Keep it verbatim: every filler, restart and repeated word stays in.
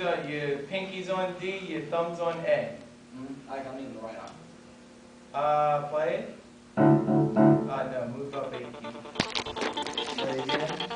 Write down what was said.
fingers are, your pinky's on D, your thumb's on A. Mm-hmm. Like I'm in the right arm. Uh, play it. Uh, no, move up eight keys. Play again.